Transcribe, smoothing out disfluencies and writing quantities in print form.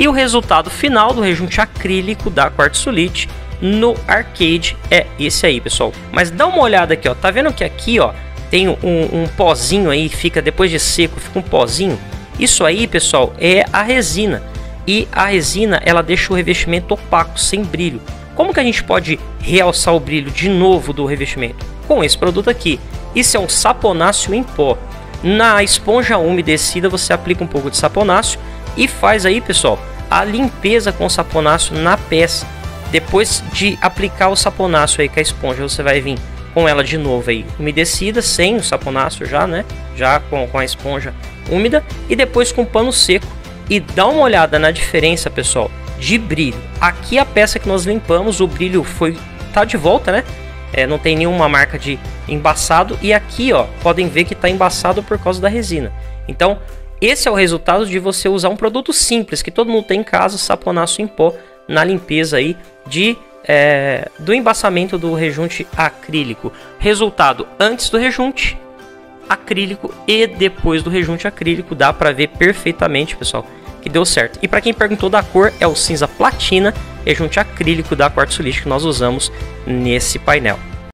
E o resultado final do rejunte acrílico da quartzolite no arcade é esse aí, pessoal. Mas dá uma olhada aqui, ó. Tá vendo que aqui, ó, tem um pozinho aí, fica depois de seco, fica um pozinho. Isso aí, pessoal, é a resina. E a resina, ela deixa o revestimento opaco, sem brilho. Como que a gente pode realçar o brilho de novo do revestimento? Com esse produto aqui. Isso é um saponáceo em pó. Na esponja umedecida, você aplica um pouco de saponáceo e faz aí, pessoal, a limpeza com saponáceo na peça. Depois de aplicar o saponáceo aí com a esponja, você vai vir com ela de novo aí umedecida, sem o saponáceo já, né? Já com a esponja úmida e depois com pano seco. E dá uma olhada na diferença, pessoal, de brilho. Aqui a peça que nós limpamos, o brilho tá de volta, né? É, não tem nenhuma marca de embaçado. E aqui, ó, podem ver que tá embaçado por causa da resina. Então, esse é o resultado de você usar um produto simples que todo mundo tem em casa, saponáceo em pó, na limpeza aí do embaçamento do rejunte acrílico. Resultado antes do rejunte acrílico e depois do rejunte acrílico, dá para ver perfeitamente, pessoal, que deu certo. E para quem perguntou da cor, é o cinza platina, rejunte acrílico da quartzolite que nós usamos nesse painel.